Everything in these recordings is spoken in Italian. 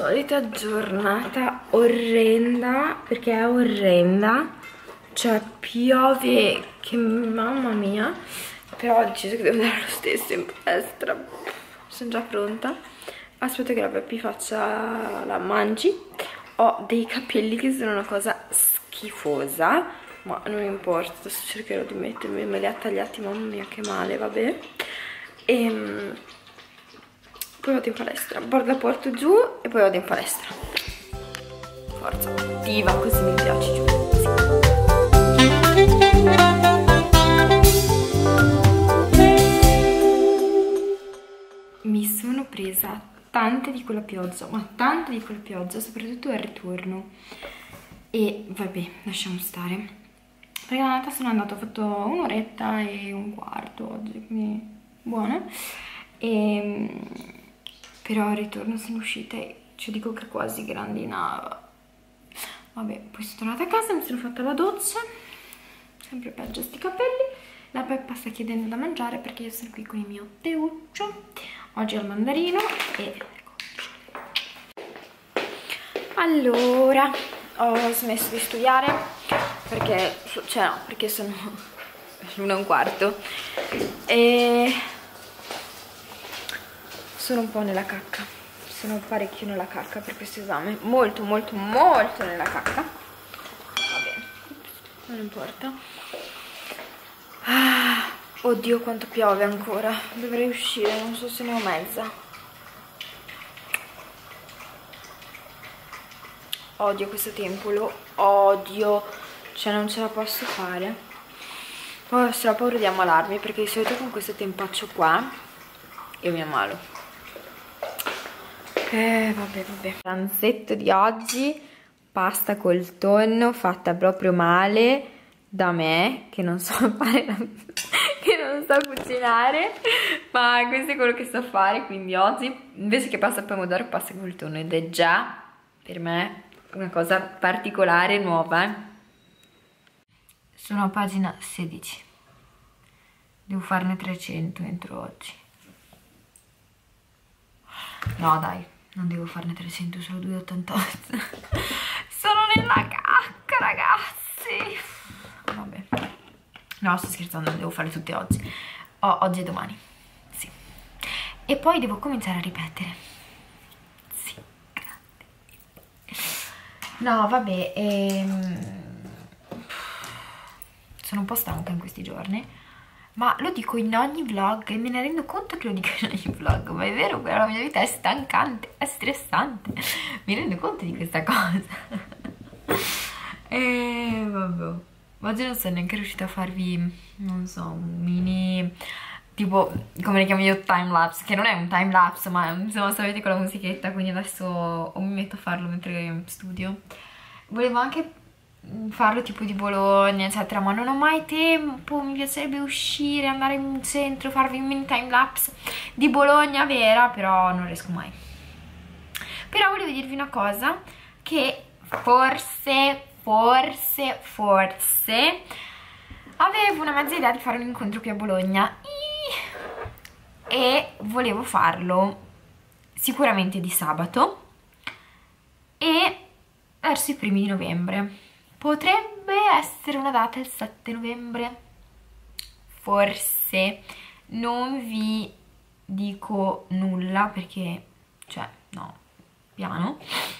solita giornata orrenda, perché è orrenda, cioè piove che mamma mia, però ho deciso che devo andare lo stesso in palestra, sono già pronta, aspetto che la Peppa faccia la mangi. Ho dei capelli che sono una cosa schifosa, ma non importa, adesso cercherò di mettermi, me li ha tagliati, mamma mia che male, vabbè. E poi vado in palestra, bordo la porto giù e poi vado in palestra. Forza, diva, così mi piace, giù. Mi sono presa tante di quella pioggia, ma tante di quella pioggia, soprattutto al ritorno. E vabbè, lasciamo stare. Perché la notte sono andata, ho fatto un'oretta e un quarto oggi, quindi buona. E però al ritorno sono uscita e cioè dico che quasi grandinava. Vabbè, poi sono tornata a casa, mi sono fatta la doccia, sempre peggio sti capelli. La Peppa sta chiedendo da mangiare perché io sono qui con il mio teuccio, oggi al mandarino e... Allora, ho smesso di studiare perché, cioè no, perché sono l'una e un quarto e... sono un po' nella cacca, sono parecchio nella cacca per questo esame, molto molto molto nella cacca, vabbè, non importa. Ah, oddio quanto piove ancora, dovrei uscire, non so se ne ho mezza. Odio questo tempo, lo odio, cioè non ce la posso fare. Poi ho paura di ammalarmi perché di solito con questo tempaccio qua io mi ammalo. Vabbè. Pranzetto di oggi, pasta col tonno fatta proprio male da me, che non so fare, che non so cucinare, ma questo è quello che so fare, quindi oggi invece che pasta al pomodoro, pasta col tonno, ed è già per me una cosa particolare, nuova. Sono a pagina 16, devo farne 300 entro oggi. No dai, non devo farne 300, solo 2,88. Sono nella cacca, ragazzi. Vabbè. No, sto scherzando, devo fare tutte oggi. Oggi e domani. Sì. E poi devo cominciare a ripetere. Sì, grazie. No, vabbè. Sono un po' stanca in questi giorni. Ma lo dico in ogni vlog e me ne rendo conto che lo dico in ogni vlog, ma è vero, la mia vita è stancante, è stressante, mi rendo conto di questa cosa. E vabbè, oggi non sono neanche riuscita a farvi, non so, un mini, tipo, come le chiamo io, time lapse, che non è un time lapse, ma insomma sapete, con la musichetta, quindi adesso o mi metto a farlo mentre studio. Volevo anche farlo tipo di Bologna eccetera, ma non ho mai tempo, mi piacerebbe uscire, andare in centro, farvi un mini time lapse di Bologna vera, però non riesco mai. Però volevo dirvi una cosa, che forse avevo una mezza idea di fare un incontro qui a Bologna e volevo farlo sicuramente di sabato e verso i primi di novembre. Potrebbe essere una data il 7 novembre, forse, non vi dico nulla perché, cioè, no, piano,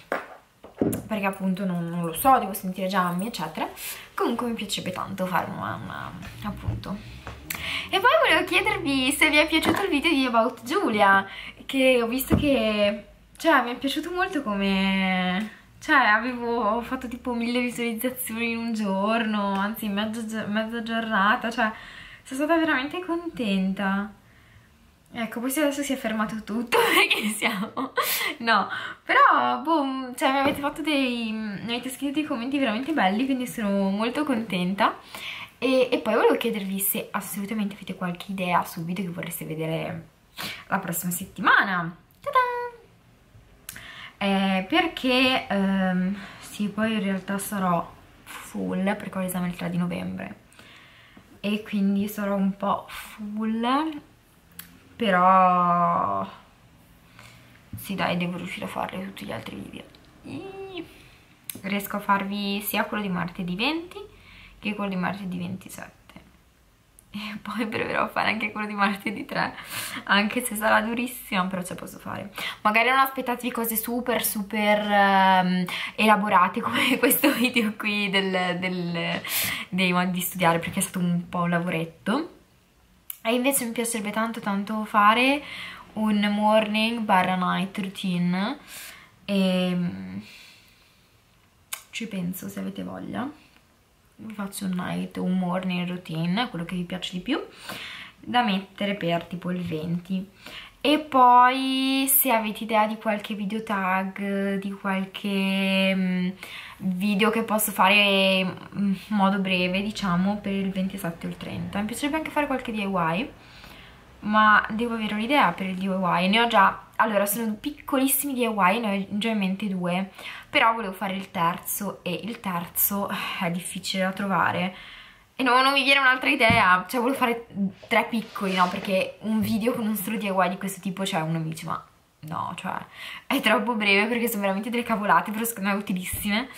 perché appunto non lo so, devo sentire Giammy, eccetera. Comunque mi piacerebbe tanto fare una appunto. E poi volevo chiedervi se vi è piaciuto il video di About Giulia, che ho visto che, cioè, mi è piaciuto molto come... Cioè, avevo fatto tipo 1000 visualizzazioni in un giorno, anzi mezza giornata, cioè, sono stata veramente contenta. Ecco, poi adesso si è fermato tutto perché siamo... No, però, boh, cioè, mi avete scritto dei commenti veramente belli, quindi sono molto contenta. E poi volevo chiedervi se assolutamente avete qualche idea su video che vorreste vedere la prossima settimana. Ta-da! Perché sì, poi in realtà sarò full perché ho l'esame il 3 di novembre e quindi sarò un po' full, però Sì dai, devo riuscire a farle tutti gli altri video. Riesco a farvi sia quello di martedì 20 che quello di martedì 27. E poi proverò a fare anche quello di martedì 3, anche se sarà durissimo, però ce la posso fare. Magari non aspettatevi cose super super elaborate come questo video qui dei modi di studiare, perché è stato un po' un lavoretto. E invece mi piacerebbe tanto tanto fare un morning barra night routine, e ci penso. Se avete voglia vi faccio un night o un morning routine, quello che vi piace di più, da mettere per tipo il 20. E poi se avete idea di qualche video tag, di qualche video che posso fare in modo breve, diciamo, per il 27 o il 30. Mi piacerebbe anche fare qualche DIY, ma devo avere un'idea per il DIY. Ne ho già, allora sono piccolissimi DIY, ne ho già in mente due, però volevo fare il terzo e il terzo è difficile da trovare e non mi viene un'altra idea, cioè volevo fare tre piccoli, no? Perché un video con un solo DIY di questo tipo, cioè uno mi dice ma no, cioè è troppo breve, perché sono veramente delle cavolate, però secondo me utilissime,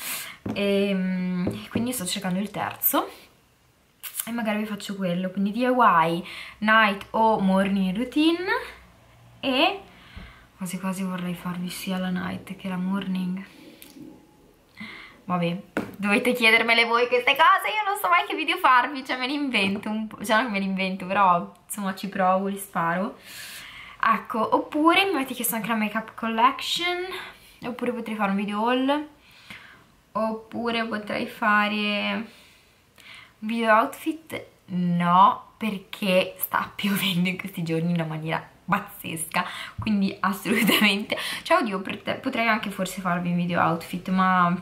e quindi sto cercando il terzo e magari vi faccio quello. Quindi DIY, night o morning routine, e quasi quasi vorrei farvi sia la night che la morning. Vabbè, dovete chiedermele voi queste cose, io non so mai che video farvi, cioè me li invento un po', cioè non me li invento, però insomma ci provo, li sparo, ecco. Oppure mi avete chiesto anche la make up collection, oppure potrei fare un video haul, oppure potrei fare video outfit. No, perché sta piovendo in questi giorni in una maniera pazzesca, quindi assolutamente, cioè oddio, potrei anche forse farvi un video outfit, ma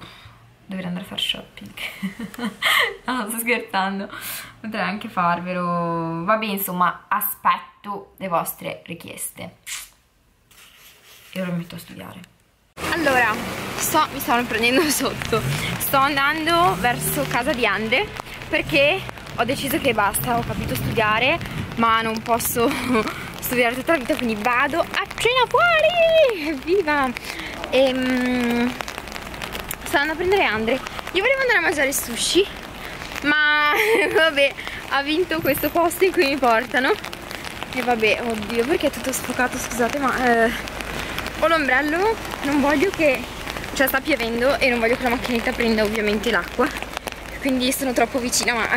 dovrei andare a fare shopping. No, sto scherzando, potrei anche farvelo. Vabbè, insomma, aspetto le vostre richieste e ora mi metto a studiare. Allora, mi stanno prendendo sotto, sto andando verso casa di Ande perché ho deciso che basta, ho capito studiare, ma non posso studiare tutta la vita, quindi vado a cena fuori, evviva! Sto andando a prendere Andre. Io volevo andare a mangiare sushi, ma vabbè, ha vinto questo posto in cui mi portano, e vabbè, oddio, perché è tutto sfocato, scusate, ma... ho l'ombrello, non voglio che... cioè sta piovendo e non voglio che la macchinetta prenda ovviamente l'acqua, quindi sono troppo vicina, ma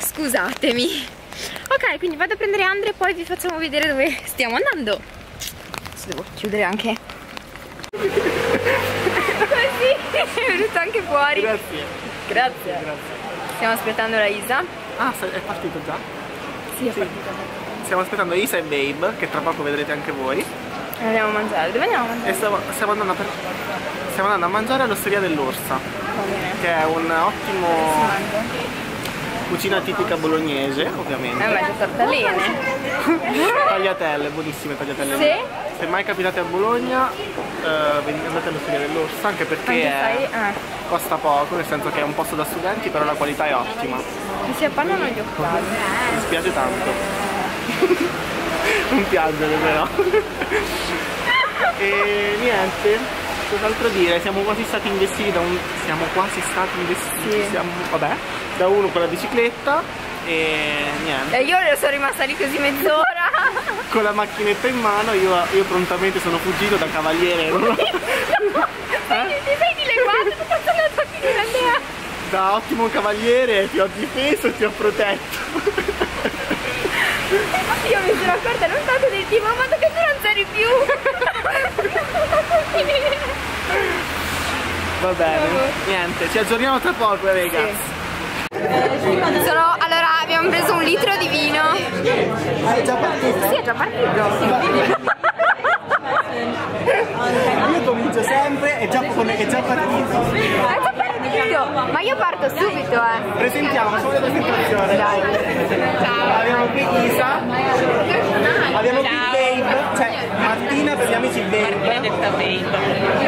scusatemi. Ok, quindi vado a prendere Andre e poi vi facciamo vedere dove stiamo andando. Adesso devo chiudere anche così è venuto anche fuori. Grazie. Stiamo aspettando la Isa. Ah, è partito già? Sì, è partito. Stiamo aspettando Isa e Babe, che tra poco vedrete anche voi. Andiamo a mangiare. Dove andiamo a mangiare? Stiamo andando a mangiare all'Osteria dell'Orsa, che è un ottimo cucina tipica bolognese, ovviamente. Ma c'è tartaline. Tagliatelle, buonissime tagliatelle. Sì. Se mai capitate a Bologna, andate all'Osteria dell'Orsa, anche perché costa poco, nel senso che è un posto da studenti, però la qualità è ottima. Mi si appannano gli occhiali. Mi spiace tanto. Non piangere però. E niente, cos'altro dire, siamo quasi stati investiti da un... vabbè, da uno con la bicicletta e niente. E io sono rimasta lì così mezz'ora. Con la macchinetta in mano, io prontamente sono fuggito da cavaliere. No, ti sei dileguato, faccio una tacchina mia. Da ottimo cavaliere ti ho difeso e ti ho protetto. Io mi sono accorta non tanto del tipo, ma che tu non c'eri più. Va bene, niente, ci aggiorniamo tra poco, ragazzi. Sì. Allora abbiamo preso un litro di vino. È già partito? Sì, è già partito. Io comincio sempre, è già partito. Ma io parto subito, Presentiamo, solo la presentazione. Dai. Ciao. Abbiamo qui Isa. Abbiamo qui Babe, cioè Martina per gli amici Babe. E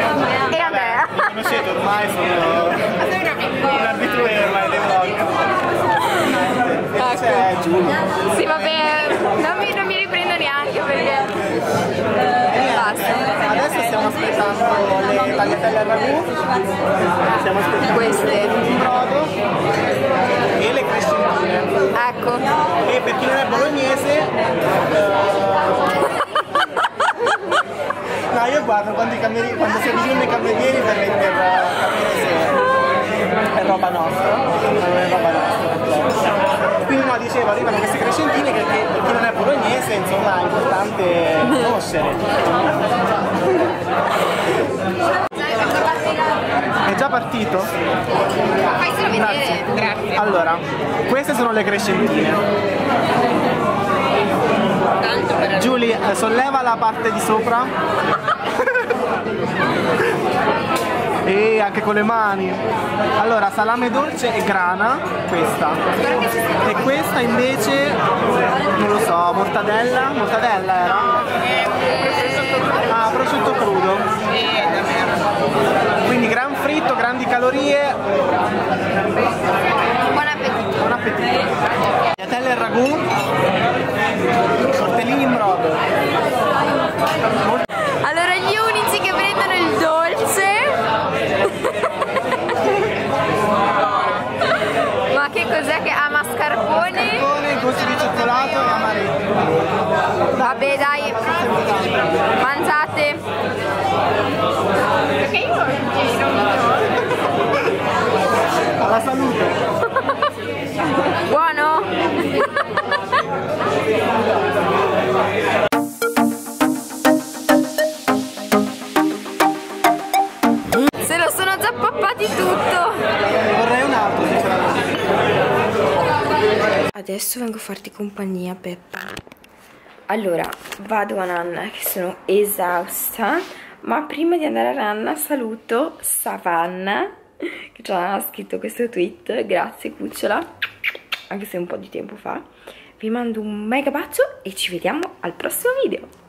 Andrea. Mi conoscete ormai, sono un abitué ormai dei vlog. E c'è Giulia. Sì, vabbè, non mi riprendo neanche perché... basta. Adesso mangiando le tagliatelle al ragù, queste in brodo e le crescentine. Ecco. E per chi non è bolognese no, io guardo quando si avvicinano i camerieri per capire se è roba nostra, non è roba nostra. Quindi no, dicevo, arrivano queste crescentine che per chi non è bolognese, insomma, è importante conoscere. È già partito? Fai solo vedere. Grazie. Allora, queste sono le crescentine. Giulia, solleva la parte di sopra e anche con le mani. Allora, salame dolce e grana, questa. E questa invece, non lo so, mortadella? Mortadella era? Ah, prosciutto crudo. Quindi gran fritto, grandi calorie. Buon appetito. Buon appetito. Tagliatelle e ragù, tortellini in brodo. Allora gli unici che prendono il dolce ma che cos'è che ha? Mascarpone? Mascarpone, gusto di cioccolato e amaretto. Vabbè dai, mangiate. Perché io alla salute. Buono? Se lo sono già pappati tutto. Vorrei un altro. Adesso vengo a farti compagnia, Peppa. Allora, vado a nanna che sono esausta, ma prima di andare a nanna saluto Savanna che ci ha scritto questo tweet. Grazie cucciola, anche se un po' di tempo fa. Vi mando un mega bacio e ci vediamo al prossimo video.